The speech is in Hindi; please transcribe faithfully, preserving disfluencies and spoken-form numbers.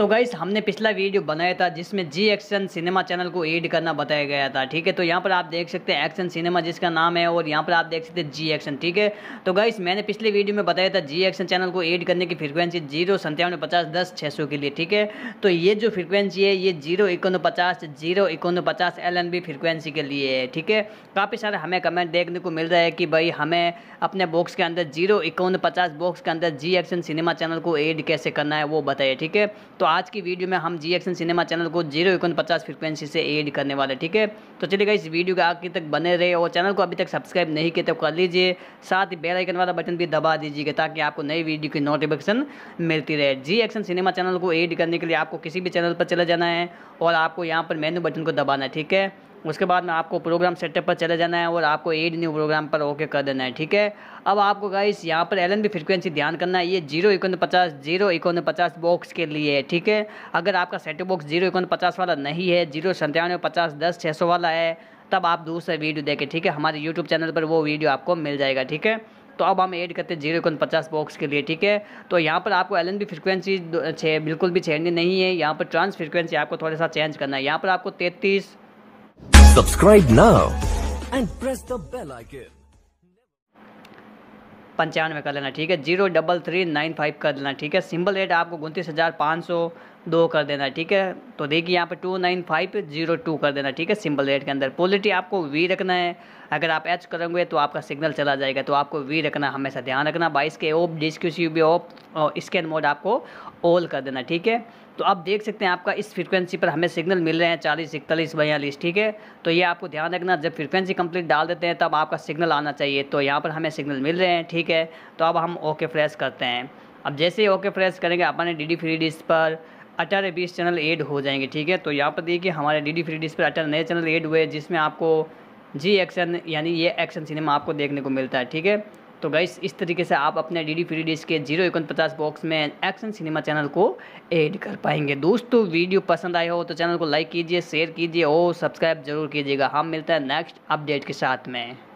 तो गाइस हमने पिछला वीडियो बनाया था जिसमें जी एक्शन सिनेमा चैनल को ऐड करना बताया गया था, ठीक है। तो यहाँ पर आप देख सकते हैं एक्शन सिनेमा जिसका नाम है और यहाँ पर आप देख सकते हैं जी एक्शन, ठीक है। तो गाइस मैंने पिछले वीडियो में बताया था जी एक्शन चैनल को ऐड करने की फ्रीक्वेंसी जीरो संतानवे पचास दस छः सौ के लिए, ठीक है। तो ये जो फ्रीक्वेंसी है ये जीरो इक्यानवे पचास जीरो इक्यानवे पचास एल एन बी फ्रीक्वेंसी के लिए है, ठीक है। काफ़ी सारे हमें कमेंट देखने को मिल रहा है कि भाई हमें अपने बॉक्स के अंदर जीरो इक्यानवे पचास बॉक्स के अंदर जी एक्शन सिनेमा चैनल को ऐड कैसे करना है वो बताइए, ठीक है। तो आज की वीडियो में हम जी एक्शन सिनेमा चैनल को जीरो इक्यावन पचास फ्रिक्वेंसी से ऐड करने वाले, ठीक है। तो चलिएगा इस वीडियो के आखिर तक बने रहे और चैनल को अभी तक सब्सक्राइब नहीं किया तो कर लीजिए, साथ ही बेल आइकन वाला बटन भी दबा दीजिएगा ताकि आपको नई वीडियो की नोटिफिकेशन मिलती रहे। जी एक्शन सिनेमा चैनल को ऐड करने के लिए आपको किसी भी चैनल पर चले जाना है और आपको यहाँ पर मेन्यू बटन को दबाना है, ठीक है। उसके बाद में आपको प्रोग्राम सेटअप पर चले जाना है और आपको ऐड न्यू प्रोग्राम पर ओके कर देना है, ठीक है। अब आपको गाइस यहाँ पर एल एन बी फ्रिक्वेंसी ध्यान करना है, ये जीरो इक्यानवे पचास जीरो इक्यानवे पचास बॉक्स के लिए है, ठीक है। अगर आपका सेटअप बॉक्स जीरो इक्यानवे पचास वाला नहीं है, जीरो संतानवे पचास दस छः सौ वाला है, तब आप दूसरा वीडियो देखें, ठीक है। हमारे यूट्यूब चैनल पर वो वीडियो आपको मिल जाएगा, ठीक है। तो अब हम ऐड करते हैं जीरो इक्यानवे पचास बॉक्स के लिए, ठीक है। तो यहाँ पर आपको एल एन बी फ्रिक्वेंसी छः बिल्कुल भी छेड़नी नहीं है, यहाँ पर ट्रांस फ्रिक्वेंसी आपको थोड़ा सा चेंज करना है। यहाँ पर आपको तैंतीस Subscribe now and press the bell icon. पंचानवे कर लेना, ठीक है। Zero double three nine five कर देना, ठीक है। सिंबल रेट आपको उनतीस हज़ार पाँच सौ दो कर देना, ठीक है। तो देखिए यहाँ पर two nine five zero two कर देना, ठीक है। सिंबल रेट के अंदर पॉलिटी आपको वी रखना है, अगर आप एच करेंगे तो आपका सिग्नल चला जाएगा, तो आपको वी रखना हमेशा ध्यान रखना। बाईस के ऑफ डिस्क्यू बी ऑफ और स्कैन मोड आपको ऑल कर देना, ठीक है। तो आप देख सकते हैं आपका इस फ्रीक्वेंसी पर हमें सिग्नल मिल रहे हैं चालीस इकतालीस बयालीस, ठीक है। तो ये आपको ध्यान रखना, जब फ्रीक्वेंसी कंप्लीट डाल देते हैं तब आपका सिग्नल आना चाहिए। तो यहाँ पर हमें सिग्नल मिल रहे हैं, ठीक है। तो अब हम ओके फ्रेश करते हैं। अब जैसे ही ओके फ्रेश करेंगे अपने डी डी फ्री डिश पर अठारह बीस चैनल ऐड हो जाएंगे, ठीक है। तो यहाँ पर देखिए हमारे डी डी फ्री डिश पर अठारह नए चैनल ऐड हुए जिसमें आपको जी एक्शन यानी ये एक्शन सिनेमा आपको देखने को मिलता है, ठीक है। तो गाइस इस तरीके से आप अपने डी डी फ्री डिश के जीरो इक्यावन पचास बॉक्स में एक्शन सिनेमा चैनल को ऐड कर पाएंगे। दोस्तों वीडियो पसंद आए हो तो चैनल को लाइक कीजिए, शेयर कीजिए और सब्सक्राइब जरूर कीजिएगा। हम मिलते हैं नेक्स्ट अपडेट के साथ में।